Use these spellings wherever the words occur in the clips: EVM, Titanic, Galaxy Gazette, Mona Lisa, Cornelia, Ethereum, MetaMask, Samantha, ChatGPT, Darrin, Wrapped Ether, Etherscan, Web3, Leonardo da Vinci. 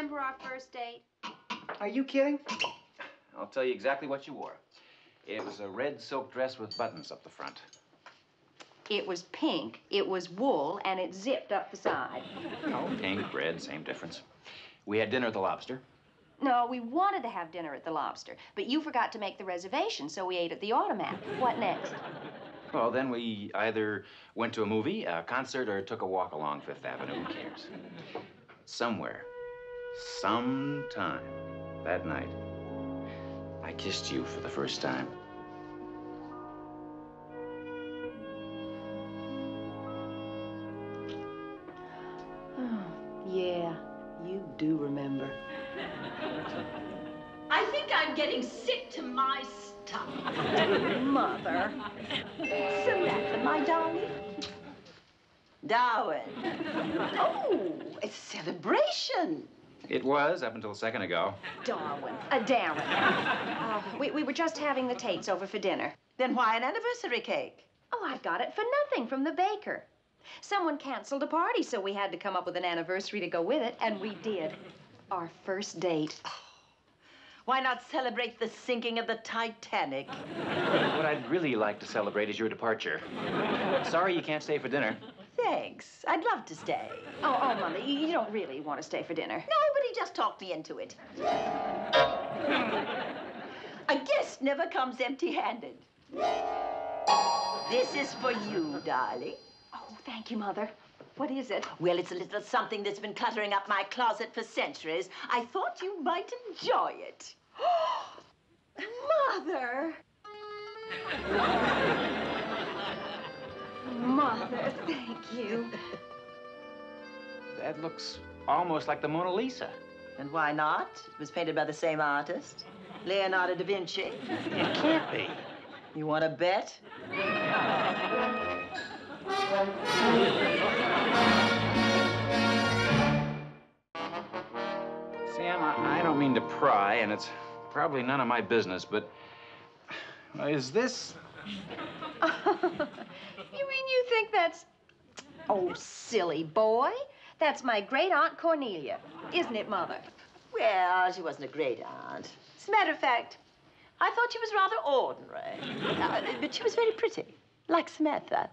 remember our first date? Are you kidding? I'll tell you exactly what you wore. It was a red silk dress with buttons up the front. It was pink, it was wool, and it zipped up the side. No, pink, red, same difference. We had dinner at the Lobster. No, we wanted to have dinner at the Lobster, but you forgot to make the reservation, so we ate at the Automat. What next? Well, then we either went to a movie, a concert, or took a walk along Fifth Avenue. Who cares? Somewhere, sometime that night, I kissed you for the first time. Oh, yeah, you do remember. I think I'm getting sick to my stomach. Mother. Samantha, my darling. Darrin. Oh, a celebration. It was, up until a second ago. Darrin. A Darrin. We were just having the Tates over for dinner. Then why an anniversary cake? Oh, I got it for nothing from the baker. Someone canceled a party, so we had to come up with an anniversary to go with it, and we did. Our first date. Oh, why not celebrate the sinking of the Titanic? What I'd really like to celebrate is your departure. Sorry you can't stay for dinner. Thanks. I'd love to stay. Oh, Mother, you don't really want to stay for dinner. No, but he just talked me into it. A guest never comes empty-handed. This is for you, darling. Oh, thank you, Mother. What is it? Well, it's a little something that's been cluttering up my closet for centuries. I thought you might enjoy it. Mother! Mother, thank you. That looks almost like the Mona Lisa. And why not? It was painted by the same artist, Leonardo da Vinci. It can't be. You want to bet? Sam, I don't mean to pry, and it's probably none of my business, but is this... You mean you think that's... Oh, silly boy. That's my great-aunt Cornelia. Isn't it, Mother? Well, she wasn't a great-aunt. As a matter of fact, I thought she was rather ordinary. But she was very pretty, like Samantha.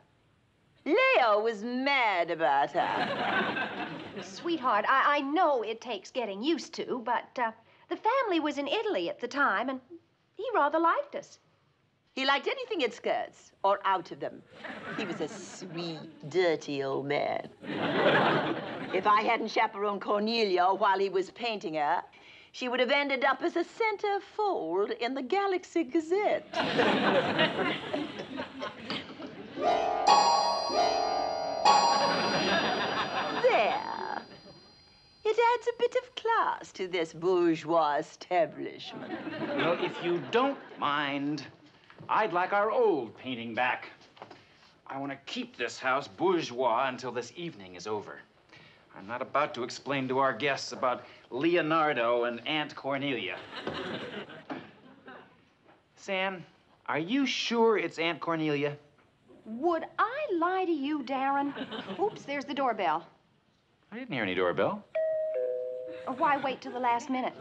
Leo was mad about her. Sweetheart, I know it takes getting used to, but the family was in Italy at the time, and he rather liked us. He liked anything in skirts or out of them. He was a sweet, dirty old man. If I hadn't chaperoned Cornelia while he was painting her, she would have ended up as a centerfold in the Galaxy Gazette. There. It adds a bit of class to this bourgeois establishment. Well, if you don't mind, I'd like our old painting back. I want to keep this house bourgeois until this evening is over. I'm not about to explain to our guests about Leonardo and Aunt Cornelia. Sam, are you sure it's Aunt Cornelia? Would I lie to you, Darrin? Oops, there's the doorbell. I didn't hear any doorbell. Why wait till the last minute?